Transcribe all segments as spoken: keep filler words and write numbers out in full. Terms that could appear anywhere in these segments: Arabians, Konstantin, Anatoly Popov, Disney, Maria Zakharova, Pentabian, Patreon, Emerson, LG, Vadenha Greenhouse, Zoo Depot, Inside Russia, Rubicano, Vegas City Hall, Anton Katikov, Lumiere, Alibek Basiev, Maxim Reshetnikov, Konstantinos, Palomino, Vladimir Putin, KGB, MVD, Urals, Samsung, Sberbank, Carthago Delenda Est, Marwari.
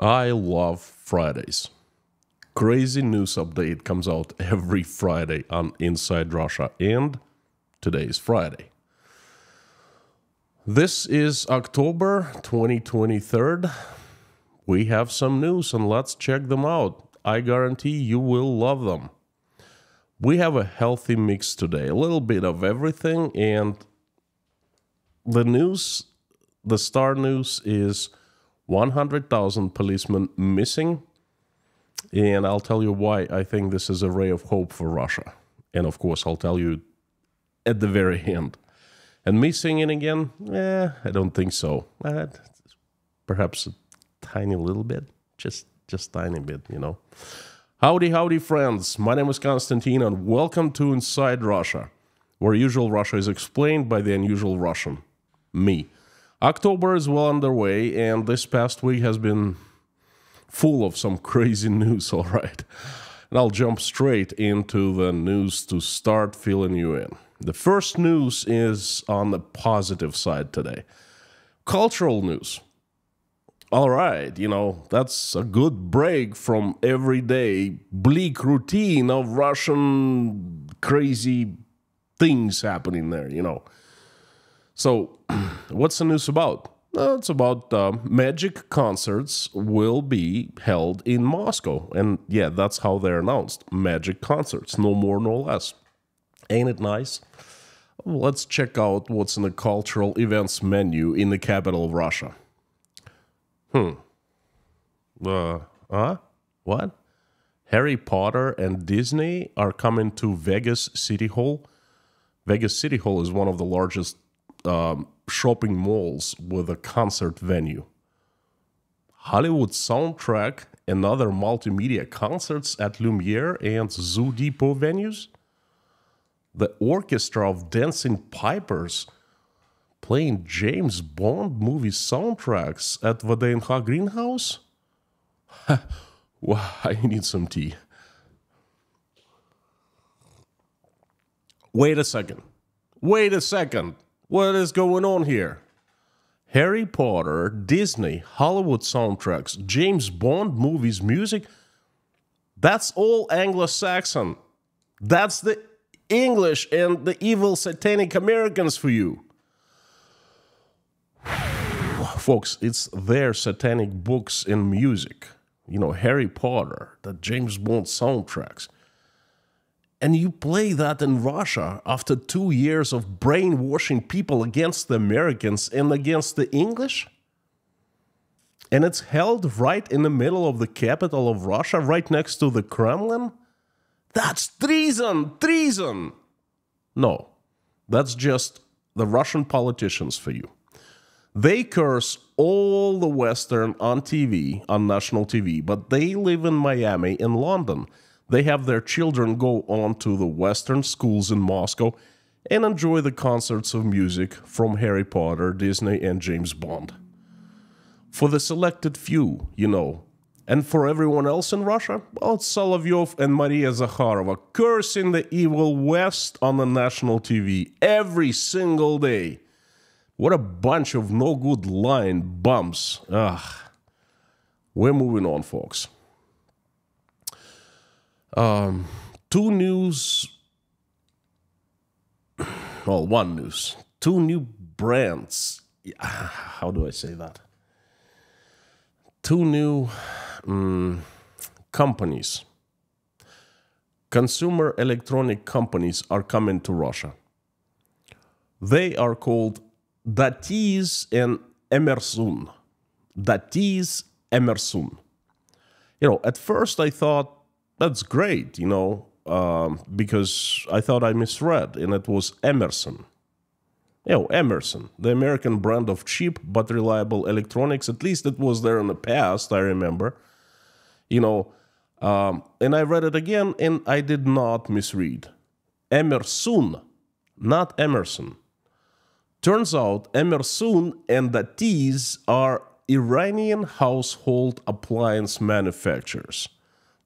I love Fridays. Crazy news update comes out every Friday on Inside Russia, and today is Friday. This is October twenty twenty-three. We have some news and let's check them out. I guarantee you will love them. We have a healthy mix today, a little bit of everything, and the news, the star news is one hundred thousand policemen missing, and I'll tell you why I think this is a ray of hope for Russia. And of course, I'll tell you at the very end. And me singing again? Eh, I don't think so. Uh, perhaps a tiny little bit, just just tiny bit, you know. Howdy, howdy, friends. My name is Konstantin, and welcome to Inside Russia, where usual Russia is explained by the unusual Russian, me. October is well underway, and this past week has been full of some crazy news, all right. And I'll jump straight into the news to start filling you in. The first news is on the positive side today. Cultural news. All right, you know, that's a good break from everyday bleak routine of Russian crazy things happening there, you know. So, what's the news about? Uh, it's about uh, magic concerts will be held in Moscow. And yeah, that's how they're announced. Magic concerts, no more, no less. Ain't it nice? Let's check out what's in the cultural events menu in the capital of Russia. Hmm. Uh, huh? What? Harry Potter and Disney are coming to Vegas City Hall. Vegas City Hall is one of the largest Um, shopping malls with a concert venue. Hollywood soundtrack and other multimedia concerts at Lumiere and Zoo Depot venues. The orchestra of dancing pipers playing James Bond movie soundtracks at Vadenha Greenhouse. Wow, I need some tea. Wait a second. Wait a second. What is going on here? Harry Potter, Disney, Hollywood soundtracks, James Bond movies, music. That's all Anglo-Saxon. That's the English and the evil satanic Americans for you. Folks, it's their satanic books and music. You know, Harry Potter, the James Bond soundtracks. And you play that in Russia after two years of brainwashing people against the Americans and against the English? And it's held right in the middle of the capital of Russia, right next to the Kremlin? That's treason! Treason! No, that's just the Russian politicians for you. They curse all the Western on T V, on national T V, but they live in Miami and London. They have their children go on to the Western schools in Moscow and enjoy the concerts of music from Harry Potter, Disney, and James Bond. For the selected few, you know. And for everyone else in Russia, well, it's Solovyov and Maria Zakharova cursing the evil West on the national T V every single day. What a bunch of no-good lying bums. Ugh. We're moving on, folks. Um, two news, well, one news, two new brands, how do I say that? Two new um, companies, consumer electronic companies are coming to Russia. They are called Datis and Emerson. Datis, Emerson. You know, at first I thought, that's great, you know, um, because I thought I misread, and it was Emerson. You know, Emerson, the American brand of cheap but reliable electronics, at least it was there in the past, I remember. You know, um, and I read it again, and I did not misread. Emerson, not Emerson. Turns out Emerson and Datis are Iranian household appliance manufacturers.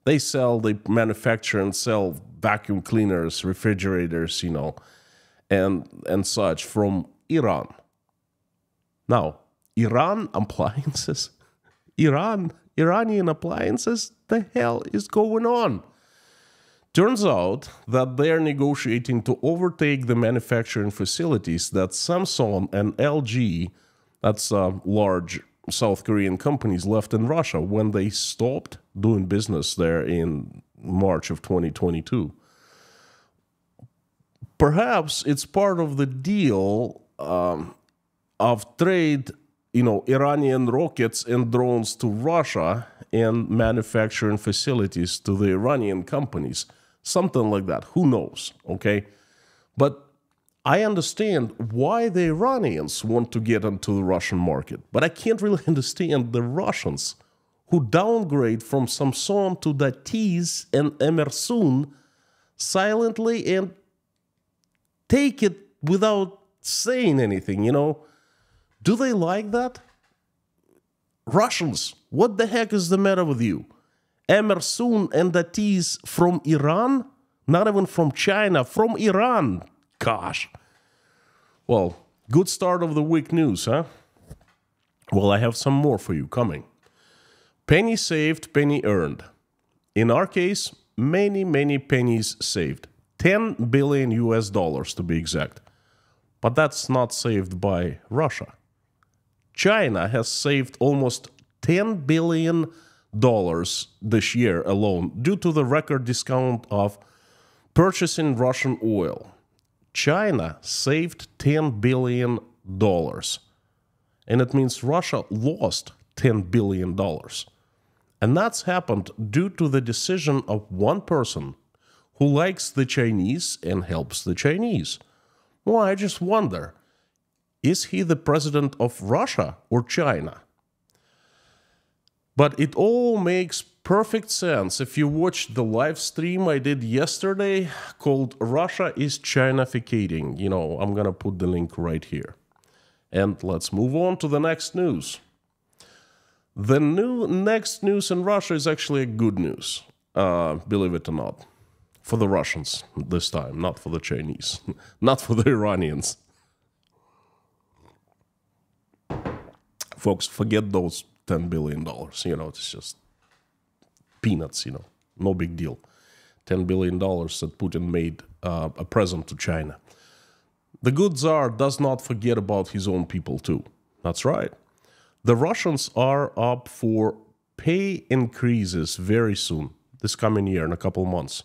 They sell, they manufacture and sell vacuum cleaners, refrigerators, you know, and and such from Iran. Now, Iran appliances? Iran? Iranian appliances? The hell is going on? Turns out that they're negotiating to overtake the manufacturing facilities that Samsung and L G, that's uh, large South Korean companies, left in Russia when they stopped doing business there in March of twenty twenty-two. Perhaps it's part of the deal um, of trade, you know, Iranian rockets and drones to Russia and manufacturing facilities to the Iranian companies. Something like that. Who knows? Okay. But I understand why the Iranians want to get into the Russian market, but I can't really understand the Russians who downgrade from Samsung to Datis and Emerson silently and take it without saying anything, you know. Do they like that? Russians, what the heck is the matter with you? Emerson and Datis from Iran? Not even from China, from Iran. Gosh. Well, good start of the week news, huh? Well, I have some more for you coming. Penny saved, penny earned. In our case, many, many pennies saved. ten billion U S dollars to be exact. But that's not saved by Russia. China has saved almost ten billion dollars this year alone due to the record discount of purchasing Russian oil. China saved ten billion dollars. And it means Russia lost ten billion dollars. And that's happened due to the decision of one person who likes the Chinese and helps the Chinese. Well, I just wonder, is he the president of Russia or China? But it all makes perfect sense if you watch the live stream I did yesterday called Russia is Chinificating. You know, I'm gonna put the link right here. And let's move on to the next news. The new next news in Russia is actually good news, uh, believe it or not. For the Russians this time, not for the Chinese, not for the Iranians. Folks, forget those ten billion dollars, you know, it's just peanuts, you know, no big deal. ten billion dollars that Putin made uh, a present to China. The good Tsar does not forget about his own people too. That's right. The Russians are up for pay increases very soon, this coming year, in a couple months.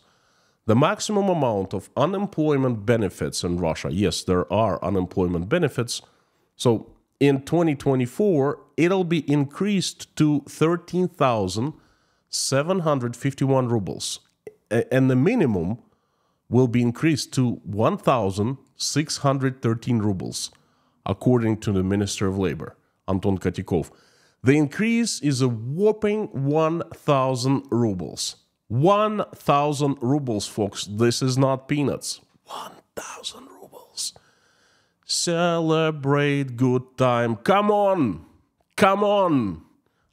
The maximum amount of unemployment benefits in Russia, yes, there are unemployment benefits, so in twenty twenty-four, it'll be increased to thirteen thousand seven hundred fifty-one rubles, and the minimum will be increased to one thousand six hundred thirteen rubles, according to the Minister of Labor, Anton Katikov. The increase is a whopping one thousand rubles. one thousand rubles, folks. This is not peanuts. one thousand rubles. Celebrate good time. Come on. Come on.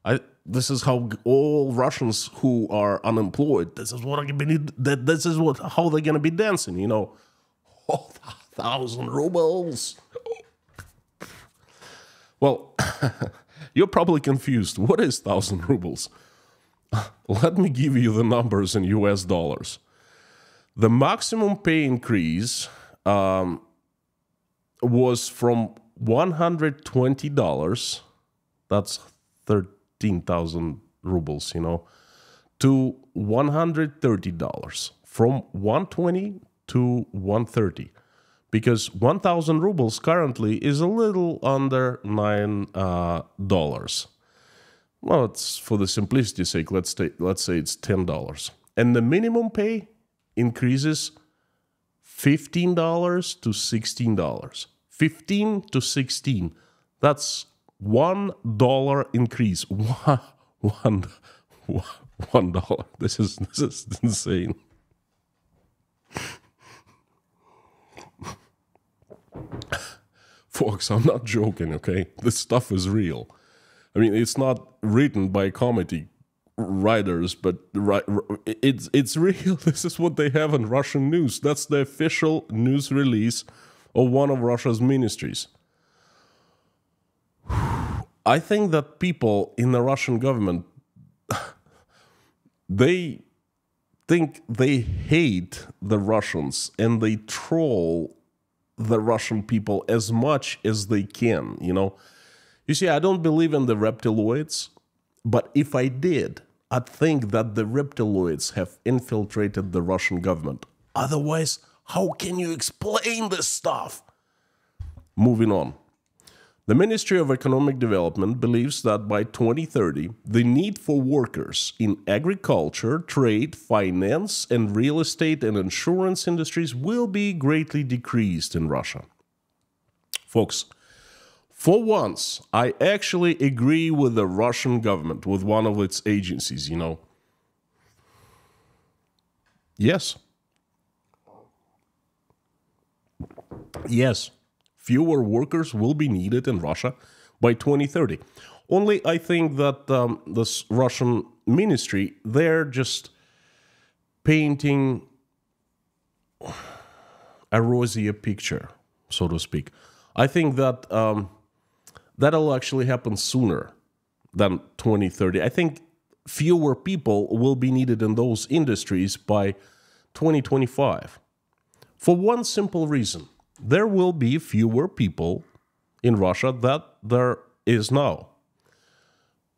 I, this is how all Russians who are unemployed, this is what I'm gonna be, this is what how they're going to be dancing, you know. Oh, one thousand rubles. Well, you're probably confused. What is one thousand rubles? Let me give you the numbers in U S dollars. The maximum pay increase um, was from one hundred twenty dollars, that's thirteen thousand rubles, you know, to one hundred thirty dollars, from one hundred twenty to one hundred thirty, because one thousand rubles currently is a little under nine dollars. Uh, Well, it's for the simplicity's sake, let's, let's say it's ten dollars. And the minimum pay increases fifteen dollars to sixteen dollars. fifteen to sixteen. That's one dollar increase. One, one, one dollar. This is, this is insane. Folks, I'm not joking, okay? This stuff is real. I mean, it's not written by comedy writers, but it's it's real. This is what they have in Russian news. That's the official news release of one of Russia's ministries. I think that people in the Russian government They think they hate the Russians and they troll the Russian people as much as they can, you know. You see, I don't believe in the reptiloids, but if I did, I'd think that the reptiloids have infiltrated the Russian government. Otherwise, how can you explain this stuff? Moving on. The Ministry of Economic Development believes that by twenty thirty, the need for workers in agriculture, trade, finance, and real estate and insurance industries will be greatly decreased in Russia. Folks, for once, I actually agree with the Russian government, with one of its agencies, you know. Yes. Yes. Fewer workers will be needed in Russia by twenty thirty. Only I think that um, this Russian ministry, they're just painting a rosier picture, so to speak. I think that um, that'll actually happen sooner than twenty thirty. I think fewer people will be needed in those industries by twenty twenty-five. For one simple reason. There will be fewer people in Russia than there is now.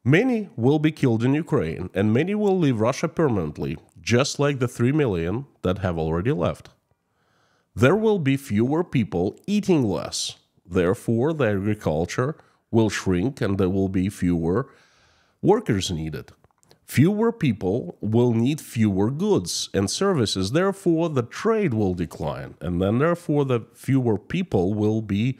Many will be killed in Ukraine, and many will leave Russia permanently, just like the three million that have already left. There will be fewer people eating less. Therefore, the agriculture will shrink and there will be fewer workers needed. Fewer people will need fewer goods and services, therefore the trade will decline, and then therefore the fewer people will be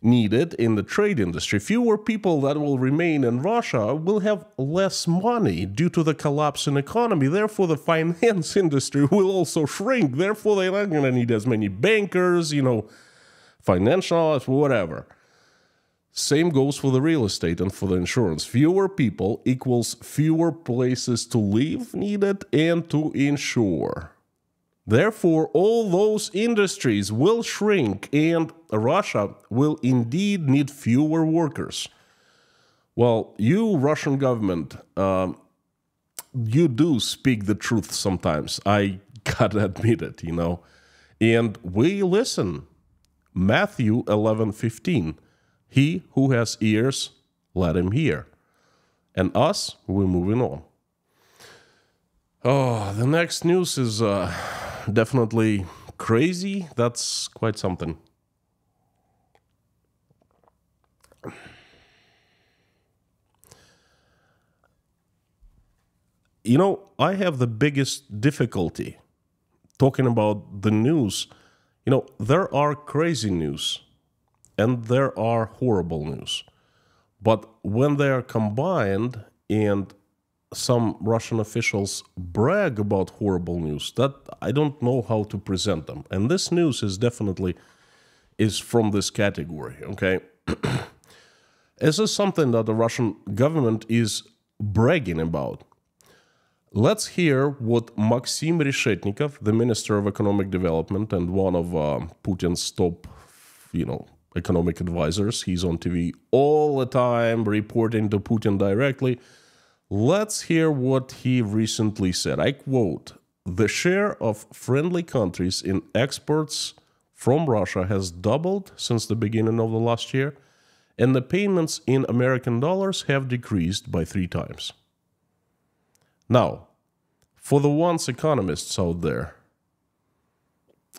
needed in the trade industry. Fewer people that will remain in Russia will have less money due to the collapse in economy, therefore the finance industry will also shrink, therefore they're not going to need as many bankers, you know, financial, whatever. Same goes for the real estate and for the insurance. Fewer people equals fewer places to live needed and to insure. Therefore, all those industries will shrink and Russia will indeed need fewer workers. Well, you Russian government, um, you do speak the truth sometimes. I gotta admit it, you know. And we listen. Matthew eleven fifteen. He who has ears, let him hear. And us, we're moving on. Oh, the next news is uh, definitely crazy. That's quite something. You know, I have the biggest difficulty talking about the news. You know, there are crazy news. And there are horrible news. But when they are combined and some Russian officials brag about horrible news, that I don't know how to present them. And this news is definitely is from this category, okay? This is something that the Russian government is bragging about. Let's hear what Maxim Reshetnikov, the Minister of Economic Development and one of uh, Putin's top, you know, economic advisors, he's on T V all the time, reporting to Putin directly. Let's hear what he recently said. I quote, "The share of friendly countries in exports from Russia has doubled since the beginning of the last year, and the payments in American dollars have decreased by three times." Now, for the once economists out there,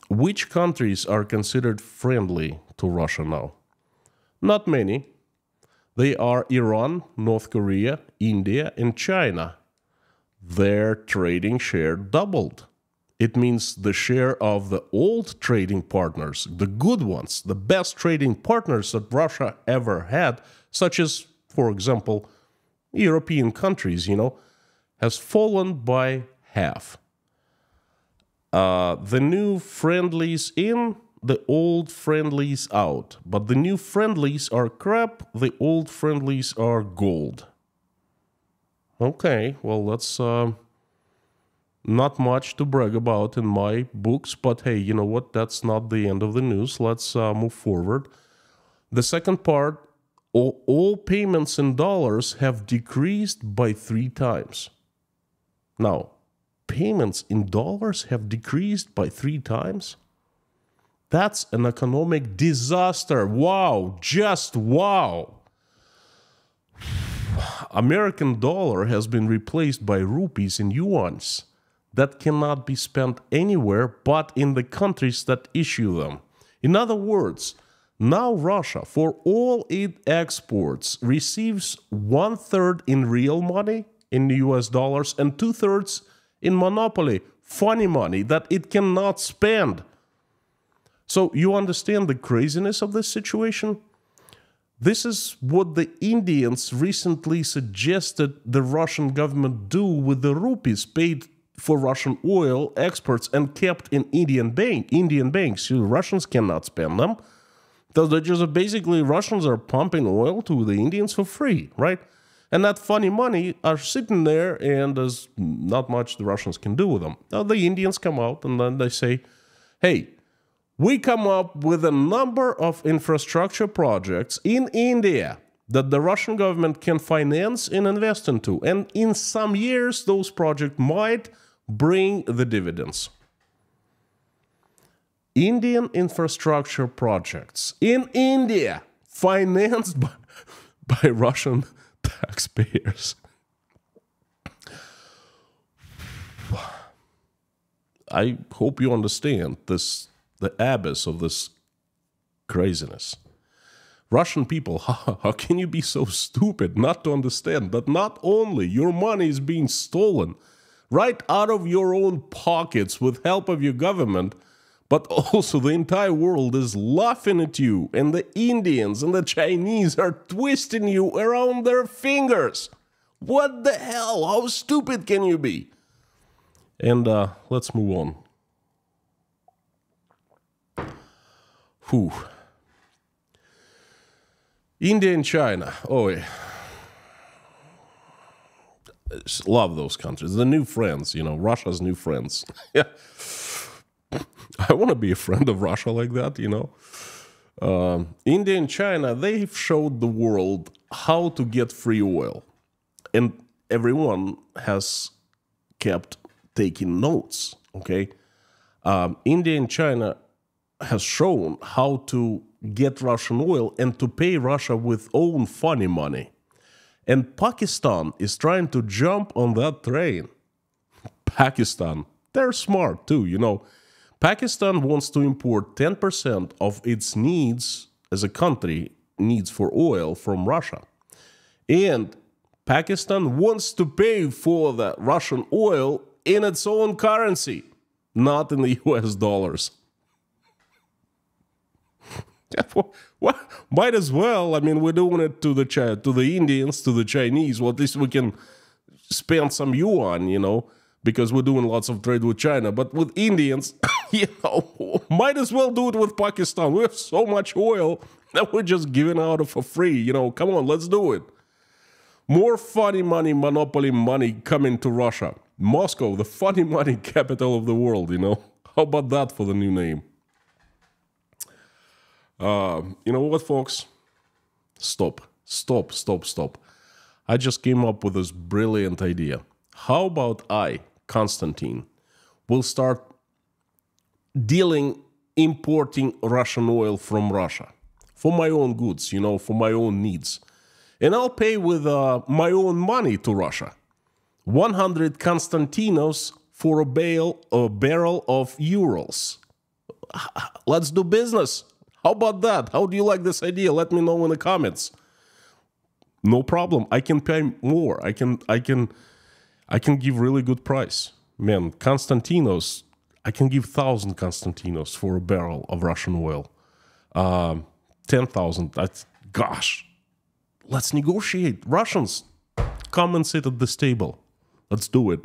which countries are considered friendly to Russia now? Not many. They are Iran, North Korea, India, and China. Their trading share doubled. It means the share of the old trading partners, the good ones, the best trading partners that Russia ever had, such as, for example, European countries, you know, has fallen by half. Uh, the new friendlies in, the old friendlies out. But the new friendlies are crap, the old friendlies are gold. Okay, well, that's uh, not much to brag about in my books, but hey, you know what, that's not the end of the news. Let's uh, move forward. The second part, all, all payments in dollars have decreased by three times. Now, payments in dollars have decreased by three times. That's an economic disaster. Wow, just wow. American dollar has been replaced by rupees and yuans that cannot be spent anywhere but in the countries that issue them. In other words, now Russia, for all its exports, receives one-third in real money, in U S dollars, and two-thirds in monopoly, funny money that it cannot spend. So you understand the craziness of this situation? This is what the Indians recently suggested the Russian government do with the rupees paid for Russian oil exports and kept in Indian bank, Indian banks. The Russians cannot spend them. So they just basically Russians are pumping oil to the Indians for free, right? And that funny money are sitting there, and there's not much the Russians can do with them. Now the Indians come out and then they say, hey, we come up with a number of infrastructure projects in India that the Russian government can finance and invest into. And in some years, those projects might bring the dividends. Indian infrastructure projects in India financed by, by Russian taxpayers. I hope you understand this. The abyss of this craziness. Russian people, how, how can you be so stupid not to understand that not only your money is being stolen right out of your own pockets with help of your government, but also the entire world is laughing at you, and the Indians and the Chinese are twisting you around their fingers. What the hell? How stupid can you be? And uh, let's move on. Whew. India and China. Oh, yeah. Love those countries. The new friends, you know, Russia's new friends. Yeah. I want to be a friend of Russia like that, you know. Um, India and China, they've showed the world how to get free oil. And everyone has kept taking notes, okay? Um, India and China has shown how to get Russian oil and to pay Russia with own funny money. And Pakistan is trying to jump on that train. Pakistan, they're smart too, you know. Pakistan wants to import ten percent of its needs as a country, needs for oil from Russia. And Pakistan wants to pay for the Russian oil in its own currency, not in the U S dollars. Well, might as well. I mean, we're doing it to the Chi to the Indians, to the Chinese. Well, at least we can spend some yuan, you know, because we're doing lots of trade with China. But with Indians, you know, might as well do it with Pakistan. We have so much oil that we're just giving out for free. You know, come on, let's do it. More funny money, monopoly money coming to Russia. Moscow, the funny money capital of the world, you know. How about that for the new name? Uh, you know what, folks? Stop, stop, stop, stop. I just came up with this brilliant idea. How about I, Konstantin, will start dealing, importing Russian oil from Russia for my own goods, you know, for my own needs. And I'll pay with uh, my own money to Russia. one hundred Konstantinos for a bale, a barrel of Urals. Let's do business. How about that? How do you like this idea? Let me know in the comments. No problem. I can pay more. I can I can I can give really good price. Man, Konstantinos, I can give one thousand Konstantinos for a barrel of Russian oil. Um, ten thousand. That's gosh. Let's negotiate. Russians, come and sit at this table. Let's do it.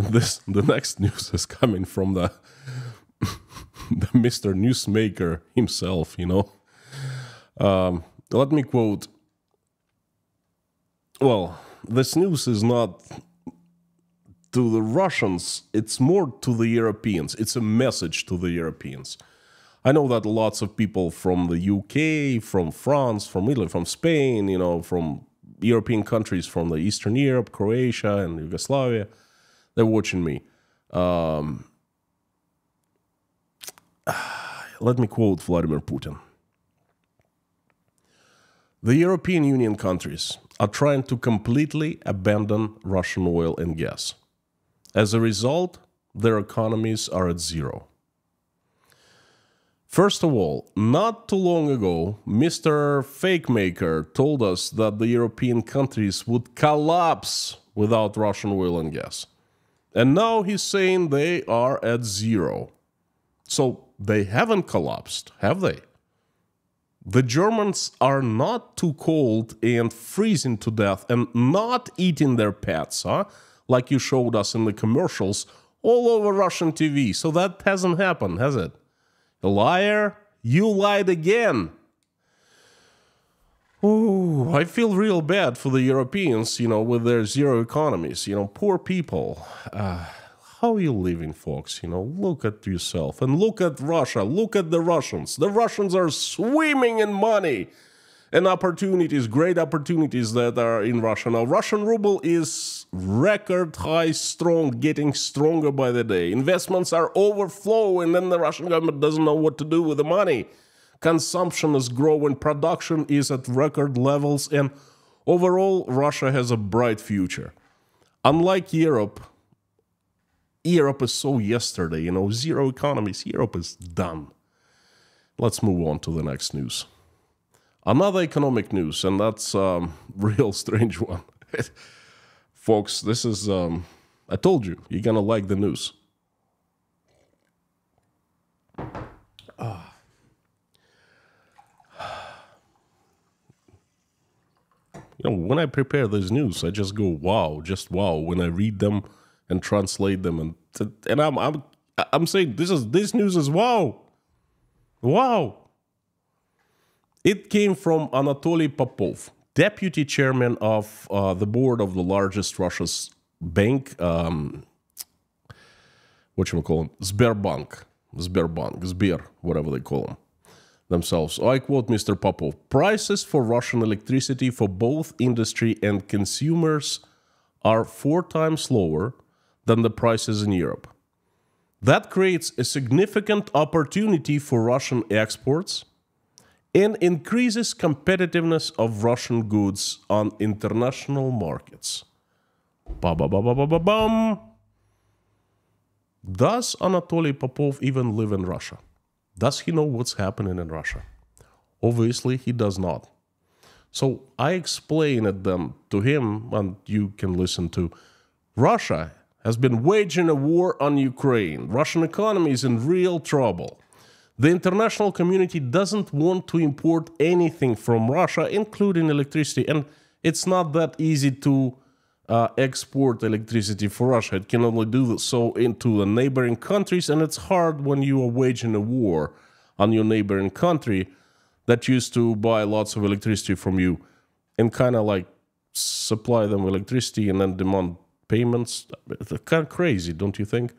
And this, the next news is coming from the, the Mister Newsmaker himself, you know. Um, let me quote. Well, this news is not to the Russians, it's more to the Europeans. It's a message to the Europeans. I know that lots of people from the U K, from France, from Italy, from Spain, you know, from European countries, from the Eastern Europe, Croatia and Yugoslavia, they're watching me. Um, let me quote Vladimir Putin. The European Union countries are trying to completely abandon Russian oil and gas. As a result, their economies are at zero. First of all, not too long ago, Mister Fakemaker told us that the European countries would collapse without Russian oil and gas. And now he's saying they are at zero. So they haven't collapsed, have they? The Germans are not too cold and freezing to death and not eating their pets, huh? Like you showed us in the commercials all over Russian T V. So that hasn't happened, has it? A liar, you lied again. Ooh, I feel real bad for the Europeans, you know, with their zero economies. You know, poor people. Uh, how are you living, folks? You know, look at yourself and look at Russia. Look at the Russians. The Russians are swimming in money and opportunities, great opportunities that are in Russia. Now, Russian ruble is record high, strong, getting stronger by the day. Investments are overflowing, and the Russian government doesn't know what to do with the money. Consumption is growing, production is at record levels, and overall, Russia has a bright future. Unlike Europe, Europe is so yesterday, you know, zero economies, Europe is done. Let's move on to the next news. Another economic news, and that's a um, real strange one. Folks, this is, um, I told you, you're gonna like the news. Ah. Uh. You know, when I prepare this news, I just go, wow, just wow, when I read them and translate them. And, and I'm, I'm, I'm saying this is, this news is wow. Wow. It came from Anatoly Popov, deputy chairman of uh, the board of the largest Russia's bank, um, whatchamacallit, Sberbank, Sberbank, Sber, whatever they call them. Themselves. I quote Mister Popov, prices for Russian electricity for both industry and consumers are four times lower than the prices in Europe. That creates a significant opportunity for Russian exports and increases competitiveness of Russian goods on international markets. Ba-ba-ba-ba-ba-bum. Does Anatoly Popov even live in Russia? Does he know what's happening in Russia? Obviously, he does not. So I explained them to him, and you can listen to. Russia has been waging a war on Ukraine. Russian economy is in real trouble. The international community doesn't want to import anything from Russia, including electricity. And it's not that easy to uh, export electricity for Russia. It can only do so into the neighboring countries, and it's hard when you are waging a war on your neighboring country that used to buy lots of electricity from you and kind of like supply them with electricity and then demand payments. It's kind of crazy, don't you think?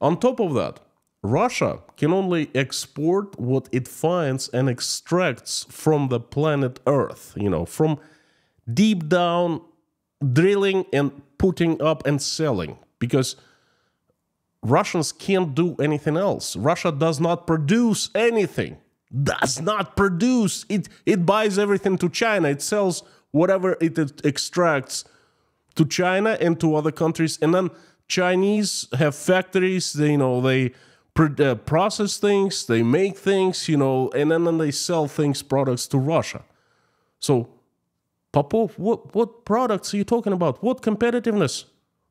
On top of that, Russia can only export what it finds and extracts from the planet Earth, you know, from deep down, drilling and putting up and selling, because Russians can't do anything else. Russia does not produce anything, does not produce. It, it buys everything to China. It sells whatever it extracts to China and to other countries. And then Chinese have factories, they, you know, they uh, process things, they make things, you know, and then, then they sell things, products to Russia. So Popov, what, what products are you talking about? What competitiveness?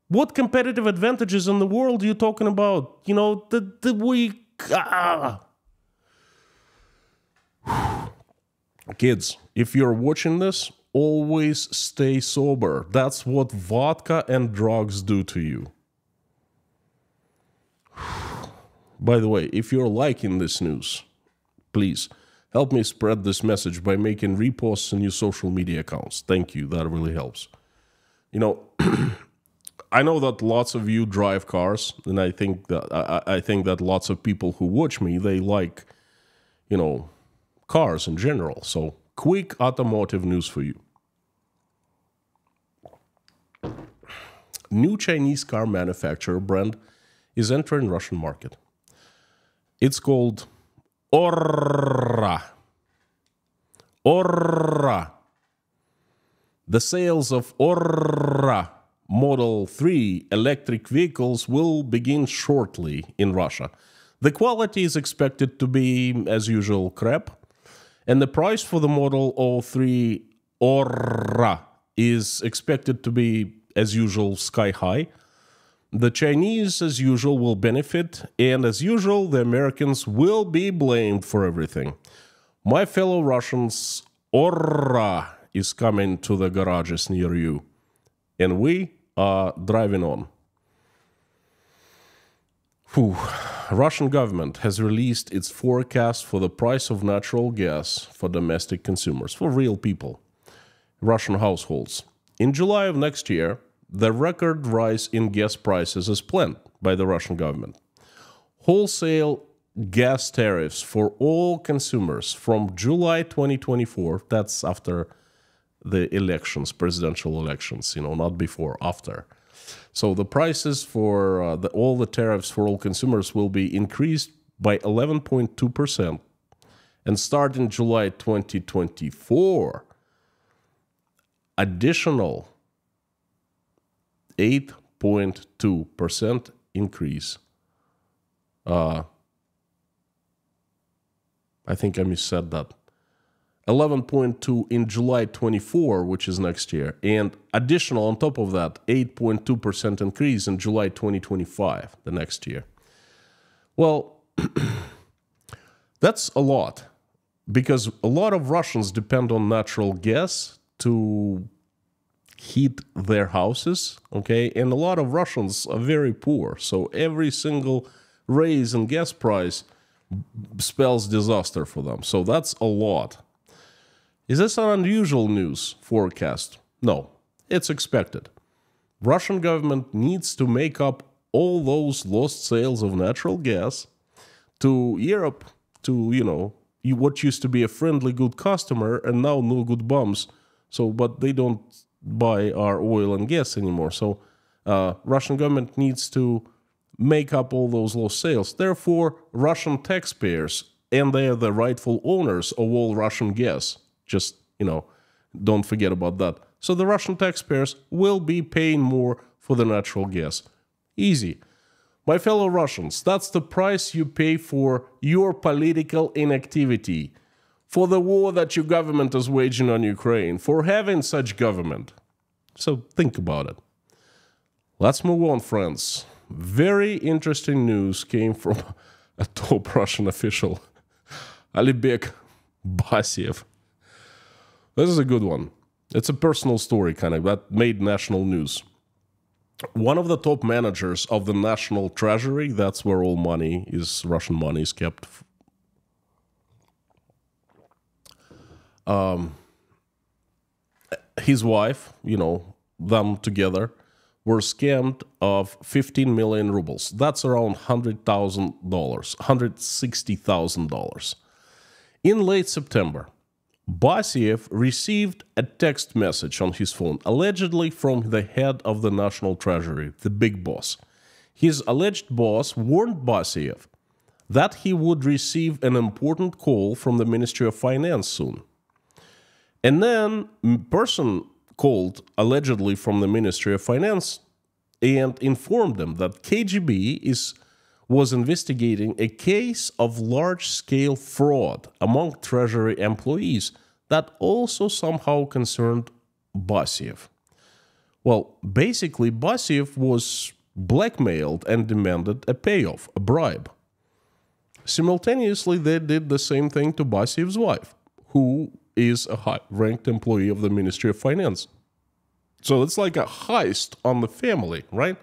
What competitive advantages in the world are you talking about? You know, the, the we... Ah. Kids, if you're watching this, always stay sober. That's what vodka and drugs do to you. By the way, if you're liking this news, please... help me spread this message by making reposts in your social media accounts. Thank you. That really helps. You know, I know that lots of you drive cars, and I think that I, I think that lots of people who watch me, they like you know, cars in general. So quick automotive news for you. New Chinese car manufacturer brand is entering Russian market. It's called Orra. Orra. The sales of Orra Model three electric vehicles will begin shortly in Russia. The quality is expected to be, as usual, crap. And the price for the Model three Orra is expected to be, as usual, sky high. The Chinese, as usual, will benefit, and as usual, the Americans will be blamed for everything. My fellow Russians, Orra is coming to the garages near you, and we are driving on. Whew. Russian government has released its forecast for the price of natural gas for domestic consumers, for real people, Russian households. In July of next year, the record rise in gas prices is planned by the Russian government. Wholesale gas tariffs for all consumers from July twenty twenty-four, that's after the elections, presidential elections, you know, not before, after. So the prices for uh, the, all the tariffs for all consumers will be increased by eleven point two percent. And starting July twenty twenty-four, additional eight point two percent increase. Uh, I think I missaid that. eleven point two in July twenty-four, which is next year, and additional on top of that, eight point two percent increase in July twenty twenty-five, the next year. Well, that's a lot, because a lot of Russians depend on natural gas to heat their houses, okay? And a lot of Russians are very poor, so every single raise in gas price spells disaster for them. So that's a lot. Is this an unusual news forecast? No, it's expected. Russian government needs to make up all those lost sales of natural gas to Europe, to, you know, what used to be a friendly good customer and now no good bums. So, but they don't buy our oil and gas anymore. So, uh, Russian government needs to make up all those lost sales. Therefore, Russian taxpayers, and they are the rightful owners of all Russian gas. Just, you know, don't forget about that. So the Russian taxpayers will be paying more for the natural gas. Easy. My fellow Russians, that's the price you pay for your political inactivity, for the war that your government is waging on Ukraine, for having such government. So think about it. Let's move on, friends. Very interesting news came from a top Russian official, Alibek Basiev. This is a good one. It's a personal story, kind of, that made national news. One of the top managers of the National Treasury, that's where all money is, Russian money is kept, um, his wife, you know, them together, were scammed of fifteen million rubles. That's around one hundred thousand dollars, one hundred sixty thousand dollars. In late September, Basiev received a text message on his phone, allegedly from the head of the National Treasury, the big boss. His alleged boss warned Basiev that he would receive an important call from the Ministry of Finance soon. And then a person called, allegedly from the Ministry of Finance, and informed them that K G B is... was investigating a case of large-scale fraud among Treasury employees that also somehow concerned Basiev. Well, basically, Basiev was blackmailed and demanded a payoff, a bribe. Simultaneously, they did the same thing to Basiev's wife, who is a high-ranked employee of the Ministry of Finance. So it's like a heist on the family, right?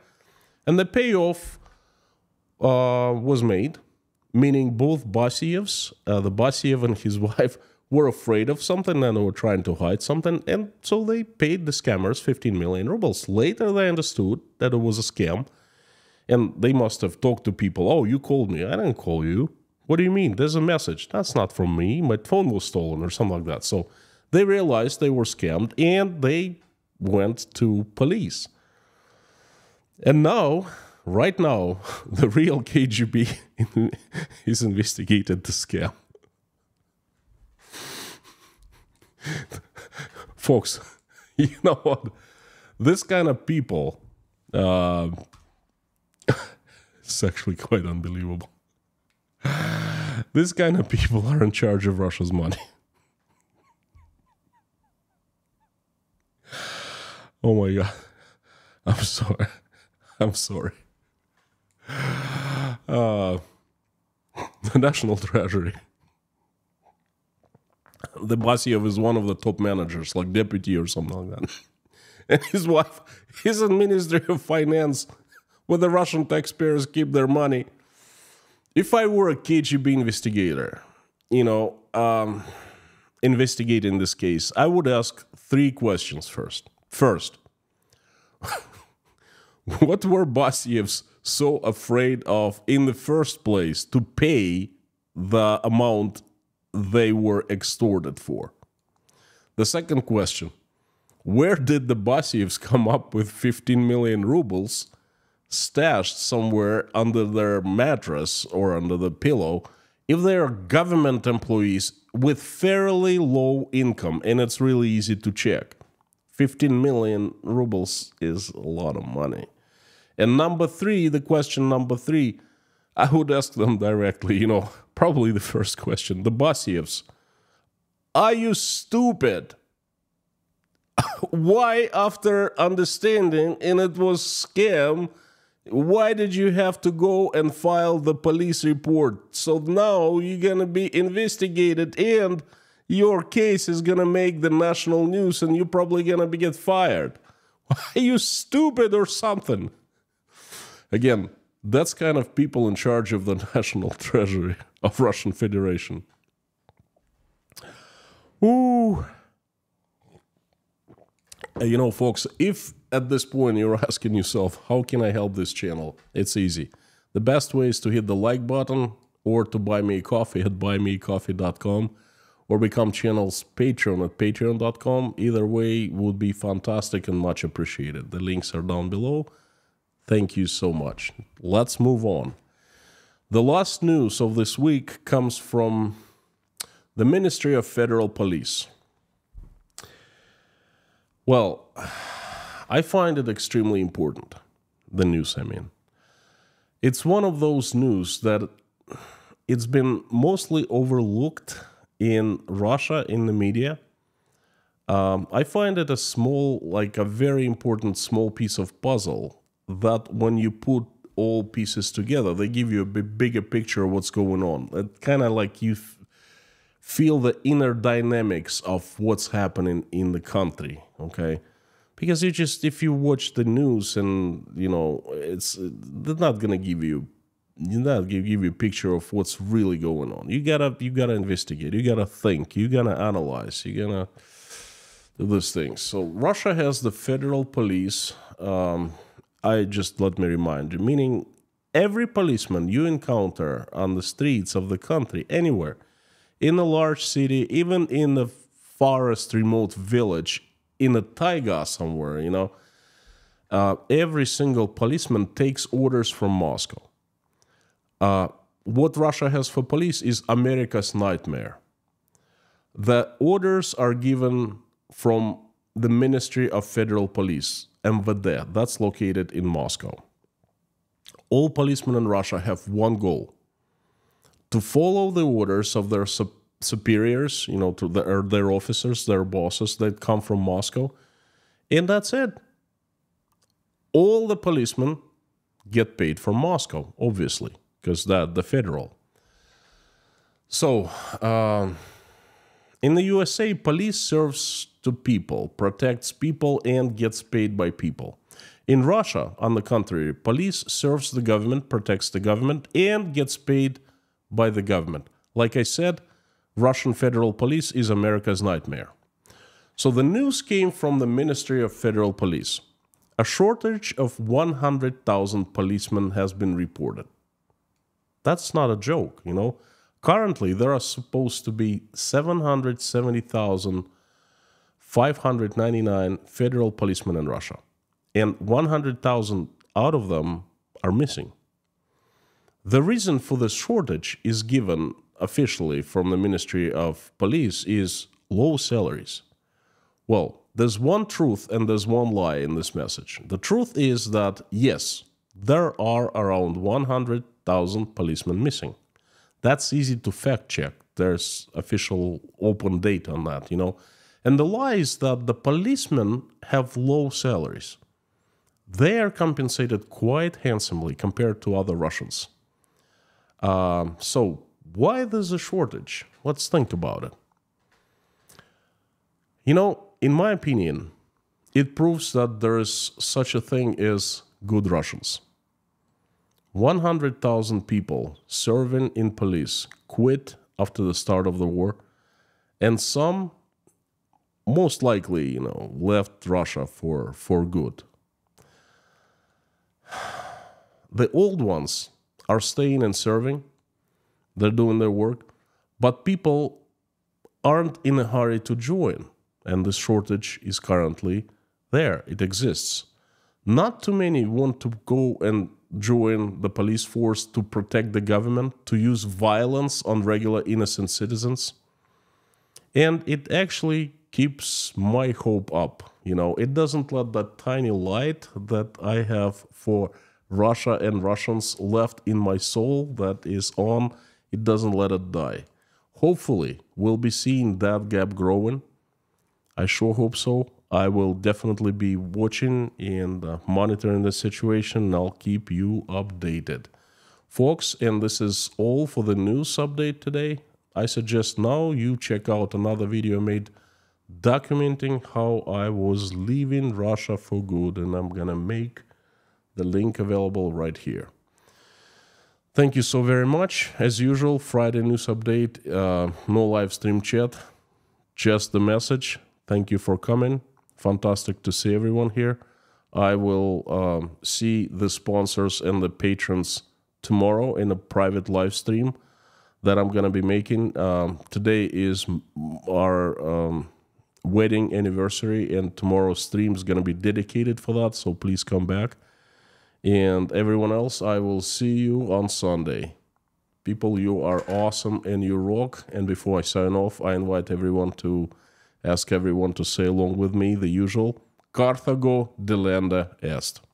And the payoff... Uh, was made, meaning both Basievs, uh, the Basiev and his wife, were afraid of something and were trying to hide something, and so they paid the scammers fifteen million rubles. Later they understood that it was a scam, and they must have talked to people. Oh, you called me. I didn't call you. What do you mean? There's a message. That's not from me. My phone was stolen or something like that. So they realized they were scammed and they went to police. And now, right now, the real K G B is investigated the scam. Folks, you know what? This kind of people, uh, it's actually quite unbelievable. This kind of people are in charge of Russia's money. Oh my God. I'm sorry. I'm sorry. Uh, the National Treasury. The Basiev is one of the top managers, like deputy or something like that. And his wife is in Ministry of Finance, where the Russian taxpayers keep their money. If I were a K G B investigator, you know, um, investigating this case, I would ask three questions first. First, what were Basievs so afraid of in the first place to pay the amount they were extorted for? The second question, where did the Basievs come up with fifteen million rubles stashed somewhere under their mattress or under the pillow if they are government employees with fairly low income? And it's really easy to check. fifteen million rubles is a lot of money. And number three, the question number three, I would ask them directly, you know, probably the first question, the Basievs, are you stupid? Why, after understanding and it was scam, why did you have to go and file the police report? So now you're going to be investigated and your case is going to make the national news and you're probably going to be get fired. Are you stupid or something? Again, that's kind of people in charge of the National Treasury of Russian Federation. Ooh. You know, folks, if at this point you're asking yourself, how can I help this channel? It's easy. The best way is to hit the like button or to buy me a coffee at buy me coffee dot com or become channel's Patreon at patreon dot com. Either way would be fantastic and much appreciated. The links are down below. Thank you so much. Let's move on. The last news of this week comes from the Ministry of Federal Police. Well, I find it extremely important, the news, I mean. It's one of those news that it's been mostly overlooked in Russia, in the media. Um, I find it a small, like a very important small piece of puzzle that when you put all pieces together, they give you a bit bigger picture of what's going on. It kind of like you f feel the inner dynamics of what's happening in the country, okay? Because you just, if you watch the news and, you know, it's they're not gonna give you, they're not gonna give you a picture of what's really going on. You gotta, you gotta investigate, you gotta think, you gotta analyze, you gotta do those things. So Russia has the federal police, um, I just let me remind you, meaning every policeman you encounter on the streets of the country, anywhere, in a large city, even in a forest remote village, in a taiga somewhere, you know, uh, every single policeman takes orders from Moscow. Uh, what Russia has for police is America's nightmare. The orders are given from the Ministry of Federal Police, M V D, that's located in Moscow. All policemen in Russia have one goal, to follow the orders of their sub superiors, you know, to their, their officers, their bosses that come from Moscow, and that's it. All the policemen get paid from Moscow, obviously, because that the federal. So, um, in the U S A, police serves to people, protects people, and gets paid by people. In Russia, on the contrary, police serves the government, protects the government, and gets paid by the government. Like I said, Russian federal police is America's nightmare. So the news came from the Ministry of Federal Police. A shortage of one hundred thousand policemen has been reported. That's not a joke, you know. Currently, there are supposed to be seven hundred seventy thousand five hundred ninety-nine federal policemen in Russia, and one hundred thousand out of them are missing. The reason for the shortage is given officially from the Ministry of Police is low salaries. Well, there's one truth and there's one lie in this message. The truth is that, yes, there are around one hundred thousand policemen missing. That's easy to fact-check. There's official open data on that, you know. And the lie is that the policemen have low salaries. They are compensated quite handsomely compared to other Russians. Uh, so why there's a shortage? Let's think about it. You know, in my opinion, it proves that there is such a thing as good Russians. one hundred thousand people serving in police quit after the start of the war, and some, most likely, you know, left Russia for, for good. The old ones are staying and serving, they're doing their work, but people aren't in a hurry to join, and the shortage is currently there, it exists. Not too many want to go and join the police force to protect the government, to use violence on regular innocent citizens. And it actually keeps my hope up. You know, it doesn't let that tiny light that I have for Russia and Russians left in my soul that is on, it doesn't let it die. Hopefully, we'll be seeing that gap growing. I sure hope so. I will definitely be watching and uh, monitoring the situation, and I'll keep you updated. Folks, and this is all for the news update today. I suggest now you check out another video made documenting how I was leaving Russia for good, and I'm gonna make the link available right here. Thank you so very much. As usual, Friday news update, uh, no live stream chat, just the message. Thank you for coming. Fantastic to see everyone here. I will um, see the sponsors and the patrons tomorrow in a private live stream that I'm going to be making. Um, today is our um, wedding anniversary, and tomorrow's stream is going to be dedicated for that, so please come back. And everyone else, I will see you on Sunday. People, you are awesome and you rock. And before I sign off, I invite everyone to ask everyone to say along with me the usual Carthago Delenda Est.